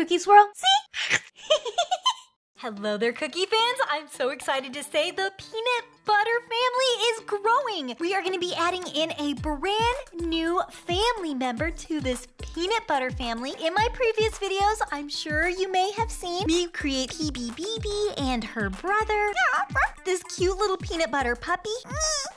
Cookie Swirl C. Hello there, Cookie fans. I'm so excited to say the peanut butter family is growing. We are going to be adding in a brand new family member to this peanut butter family. In my previous videos, I'm sure you may have seen me create PBBB and her brother, this cute little peanut butter puppy,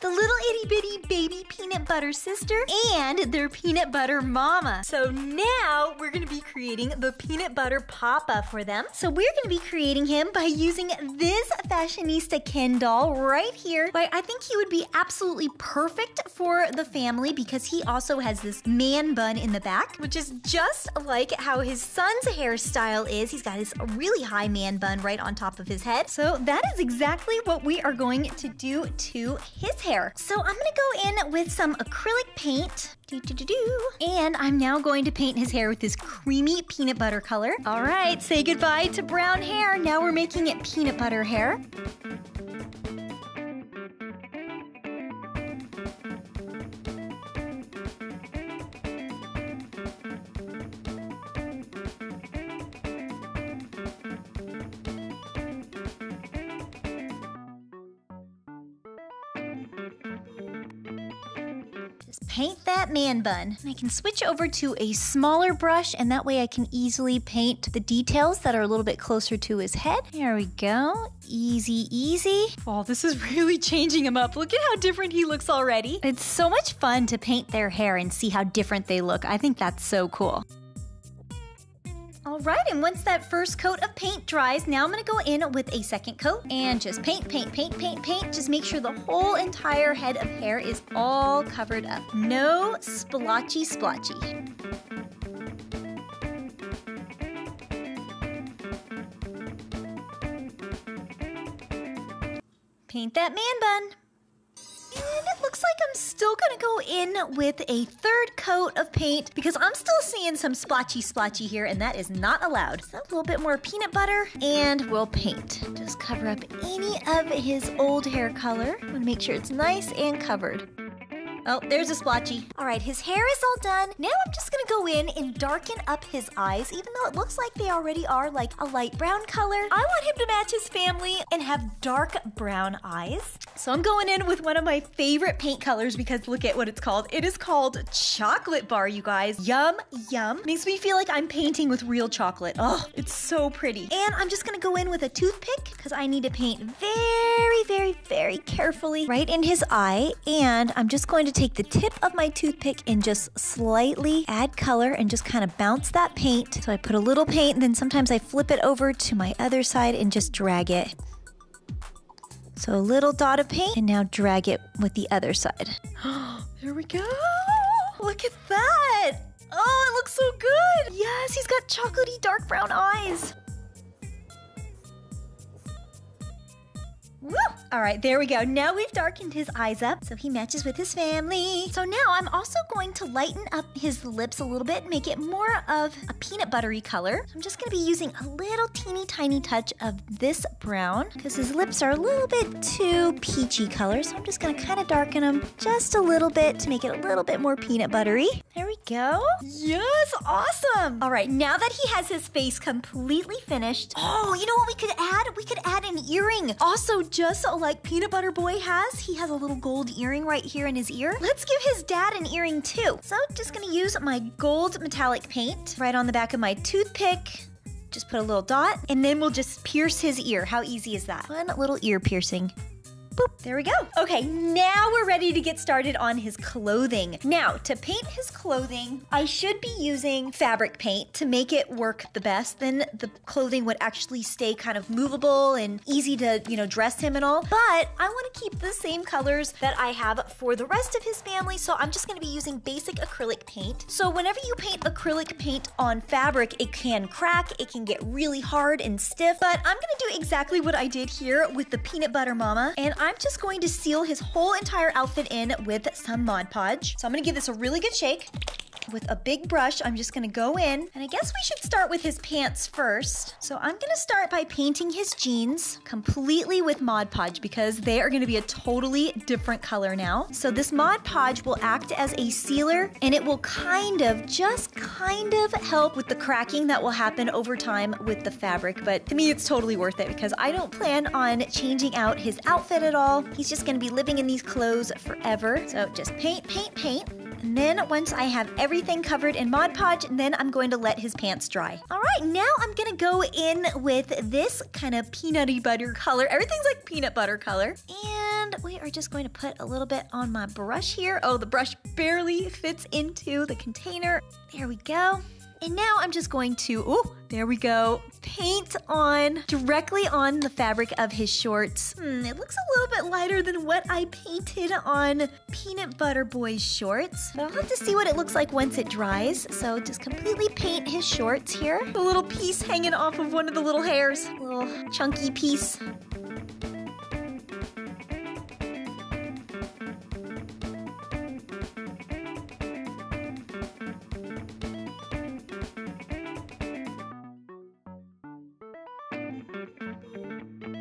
the little itty bitty baby peanut butter sister, and their peanut butter mama. So now we're going to be creating the peanut butter papa for them. So we're going to be creating him by using this Fashionista Ken doll right here. I think he would be absolutely perfect for the family because he also has this man bun in the back, which is just like how his son's hairstyle is. He's got his really high man bun right on top of his head. So that is exactly what we are going to do to his hair. So I'm gonna go in with some acrylic paint. And I'm now going to paint his hair with this creamy peanut butter color. All right, say goodbye to brown hair. Now we're making it peanut butter hair. Paint that man bun. And I can switch over to a smaller brush, and that way I can easily paint the details that are a little bit closer to his head. There we go. Easy, easy. Oh, this is really changing him up. Look at how different he looks already. It's so much fun to paint their hair and see how different they look. I think that's so cool. All right, and once that first coat of paint dries, now I'm gonna go in with a second coat and just paint, paint, paint, paint, paint. Just make sure the whole entire head of hair is all covered up. No splotchy, splotchy. Paint that man bun. And it looks like I'm still gonna go in with a third coat of paint because I'm still seeing some splotchy splotchy here, and that is not allowed. So a little bit more peanut butter, and we'll paint. Just cover up any of his old hair color. I'm gonna make sure it's nice and covered. Oh, there's a splotchy. All right, his hair is all done. Now I'm just gonna go in and darken up his eyes, even though it looks like they already are like a light brown color. I want him to match his family and have dark brown eyes. So I'm going in with one of my favorite paint colors because look at what it's called. It is called chocolate bar, you guys. Yum, yum. Makes me feel like I'm painting with real chocolate. Oh, it's so pretty. And I'm just gonna go in with a toothpick because I need to paint very, very, very carefully right in his eye. And I'm just going to take the tip of my toothpick and just slightly add color and just kind of bounce that paint. So I put a little paint, and then sometimes I flip it over to my other side and just drag it. So a little dot of paint, and now drag it with the other side. There we go. Look at that. Oh, it looks so good. Yes, he's got chocolatey dark brown eyes. Woo! All right, there we go. Now we've darkened his eyes up so he matches with his family. So now I'm also going to lighten up his lips a little bit, make it more of a peanut buttery color. I'm just gonna be using a little teeny tiny touch of this brown because his lips are a little bit too peachy color. So I'm just gonna kind of darken them just a little bit to make it a little bit more peanut buttery. There we go. Yes, awesome. All right, now that he has his face completely finished. Oh, you know what we could add? We could add an earring. Also, just like Peanut Butter Boy has, he has a little gold earring right here in his ear. Let's give his dad an earring too. So I'm just gonna use my gold metallic paint right on the back of my toothpick. Just put a little dot, and then we'll just pierce his ear. How easy is that? One little ear piercing. Boop, there we go. Okay, now we're ready to get started on his clothing. Now, to paint his clothing, I should be using fabric paint to make it work the best. Then the clothing would actually stay kind of movable and easy to, you know, dress him and all. But I want to keep the same colors that I have for the rest of his family, so I'm just going to be using basic acrylic paint. So whenever you paint acrylic paint on fabric, it can crack, it can get really hard and stiff, but I'm going to do exactly what I did here with the peanut butter mama, and I'm just going to seal his whole entire outfit in with some Mod Podge. So I'm gonna give this a really good shake. With a big brush, I'm just gonna go in, and I guess we should start with his pants first. So I'm gonna start by painting his jeans completely with Mod Podge because they are gonna be a totally different color now. So this Mod Podge will act as a sealer, and it will just kind of help with the cracking that will happen over time with the fabric. But to me, it's totally worth it because I don't plan on changing out his outfit at all. He's just gonna be living in these clothes forever. So just paint, paint, paint. And then once I have everything covered in Mod Podge, then I'm going to let his pants dry. All right, now I'm gonna go in with this kind of peanutty butter color. Everything's like peanut butter color. And we are just going to put a little bit on my brush here. Oh, the brush barely fits into the container. There we go. And now I'm just going to, oh, there we go, paint on, directly on the fabric of his shorts. It looks a little bit lighter than what I painted on Peanut Butter Boy's shorts. But I'll have to see what it looks like once it dries. So just completely paint his shorts here. The little piece hanging off of one of the little hairs. A little chunky piece.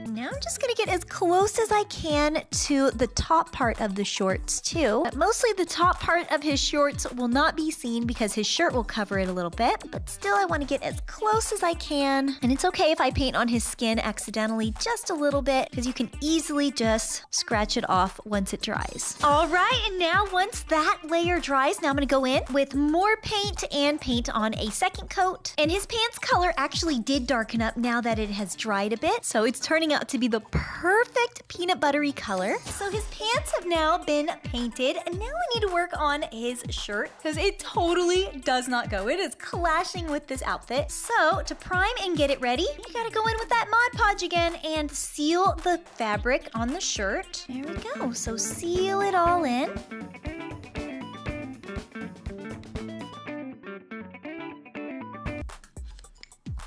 Now I'm just gonna get as close as I can to the top part of the shorts too. But mostly the top part of his shorts will not be seen because his shirt will cover it a little bit, but still I wanna get as close as I can. And it's okay if I paint on his skin accidentally just a little bit because you can easily just scratch it off once it dries. All right, and now once that layer dries, now I'm gonna go in with more paint and paint on a second coat. And his pants color actually did darken up now that it has dried a bit, so it's turning out to be the perfect peanut buttery color. So his pants have now been painted, and now we need to work on his shirt because it totally does not go. It is clashing with this outfit. So to prime and get it ready, you gotta go in with that Mod Podge again and seal the fabric on the shirt. There we go, so seal it all in.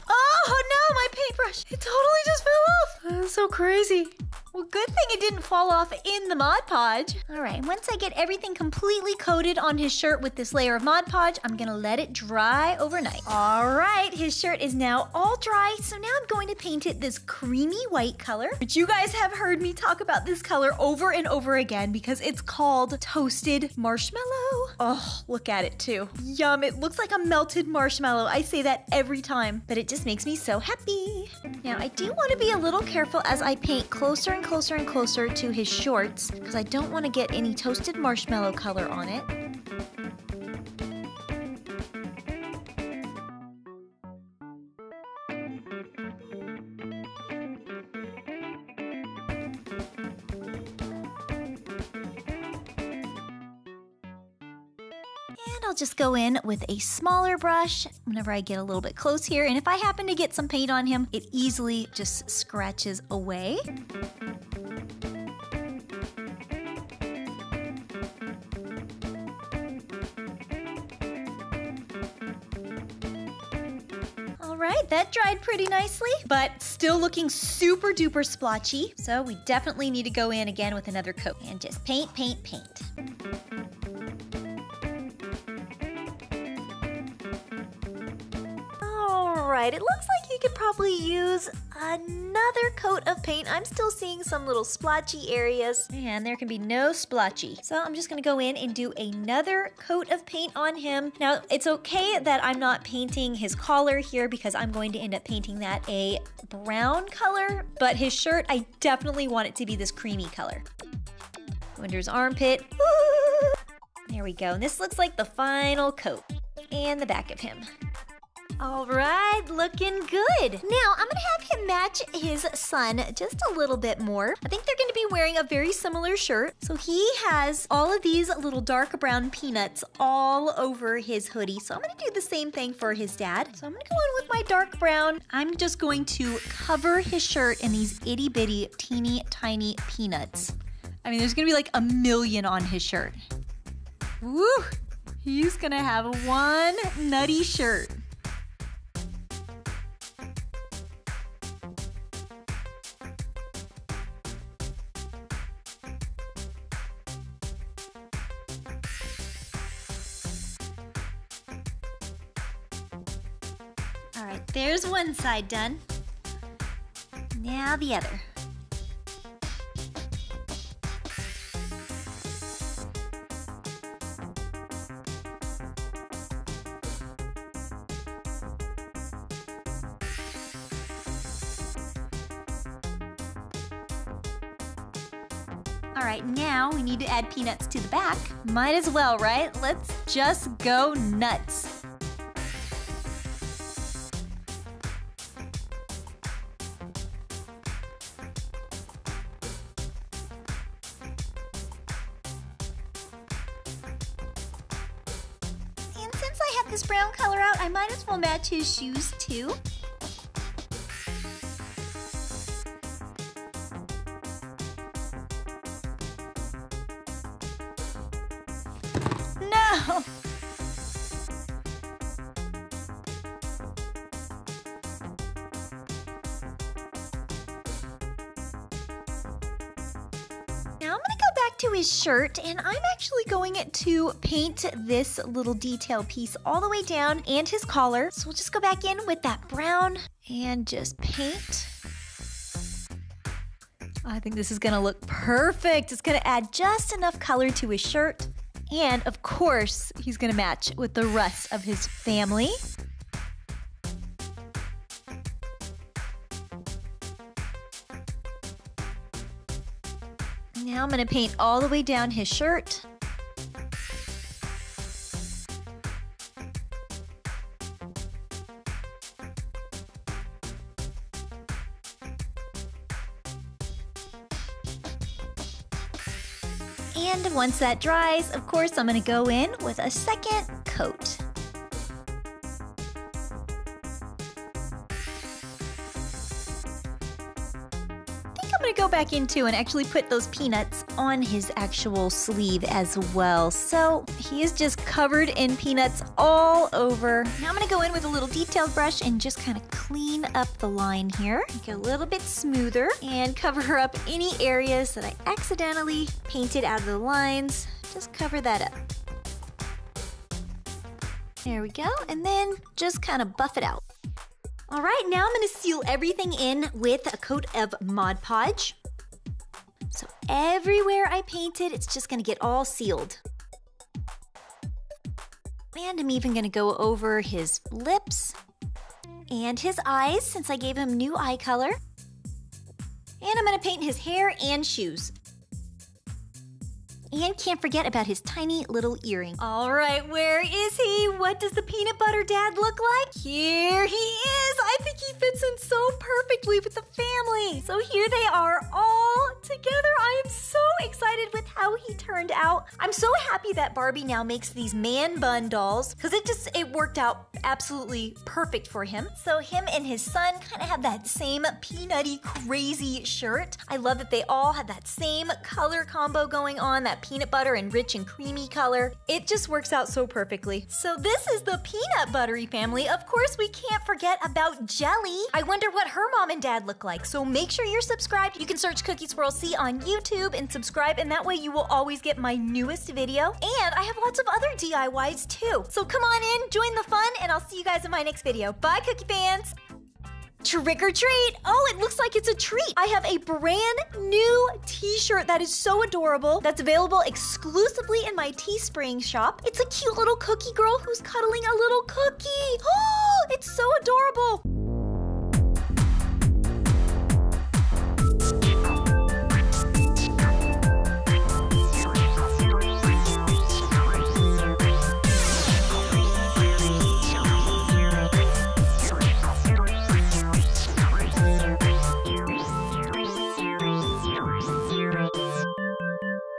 Oh no, my paintbrush, it totally just fell off. That's so crazy. Well, good thing it didn't fall off in the Mod Podge. All right, once I get everything completely coated on his shirt with this layer of Mod Podge, I'm gonna let it dry overnight. All right, his shirt is now all dry, so now I'm going to paint it this creamy white color, which you guys have heard me talk about this color over and over again because it's called Toasted Marshmallow. Oh, look at it too. Yum, it looks like a melted marshmallow. I say that every time, but it just makes me so happy. Now, I do wanna be a little careful as I paint closer and closer and closer to his shorts because I don't want to get any toasted marshmallow color on it. I'll just go in with a smaller brush whenever I get a little bit close here, and if I happen to get some paint on him, it easily just scratches away. Alright, that dried pretty nicely, but still looking super duper splotchy, so we definitely need to go in again with another coat and just paint, paint, paint. Alright, it looks like you could probably use another coat of paint. I'm still seeing some little splotchy areas, and there can be no splotchy. So I'm just gonna go in and do another coat of paint on him. Now, it's okay that I'm not painting his collar here because I'm going to end up painting that a brown color, but his shirt, I definitely want it to be this creamy color. Under his armpit. Ooh. There we go, and this looks like the final coat and the back of him. All right, looking good. Now, I'm gonna have him match his son just a little bit more. I think they're gonna be wearing a very similar shirt. So he has all of these little dark brown peanuts all over his hoodie. So I'm gonna do the same thing for his dad. So I'm gonna go in with my dark brown. I'm just going to cover his shirt in these itty bitty, teeny tiny peanuts. I mean, there's gonna be like a million on his shirt. Woo, he's gonna have one nutty shirt. Alright, there's one side done. Now the other. Alright, now we need to add peanuts to the back. Might as well, right? Let's just go nuts. We'll match his shoes too. No! Now I'm gonna go back to his shirt, and I'm actually going to paint this little detail piece all the way down and his collar. So we'll just go back in with that brown and just paint. I think this is gonna look perfect. It's gonna add just enough color to his shirt. And of course, he's gonna match with the rest of his family. Now I'm gonna paint all the way down his shirt. And once that dries, of course, I'm gonna go in with a second coat. Go back into and actually put those peanuts on his actual sleeve as well. So he is just covered in peanuts all over. Now I'm gonna go in with a little detailed brush and just kind of clean up the line here. Make it a little bit smoother and cover up any areas that I accidentally painted out of the lines. Just cover that up. There we go, and then just kind of buff it out. All right, now I'm gonna seal everything in with a coat of Mod Podge. So everywhere I painted, it's just gonna get all sealed. And I'm even gonna go over his lips and his eyes, since I gave him new eye color. And I'm gonna paint his hair and shoes. And can't forget about his tiny little earring. All right, where is he? What does the peanut butter dad look like? Here he is! I think he fits in so perfectly with the family. So here they are all together. I am so excited with how he turned out. I'm so happy that Barbie now makes these man bun dolls because it worked out absolutely perfect for him. So him and his son kind of have that same peanutty crazy shirt. I love that they all have that same color combo going on, that peanut butter and rich and creamy color. It just works out so perfectly. So this is the peanut buttery family. Of course, we can't forget about Jelly. I wonder what her mom and dad look like. So make sure you're subscribed. You can search Cookie Swirl C on YouTube and subscribe, and that way you will always get my newest video. And I have lots of other DIYs too. So come on in, join the fun, and I'll see you guys in my next video. Bye, Cookie fans. Trick or treat! Oh, it looks like it's a treat. I have a brand new t-shirt that is so adorable that's available exclusively in my Teespring shop. It's a cute little cookie girl who's cuddling a little cookie. Oh, it's so adorable.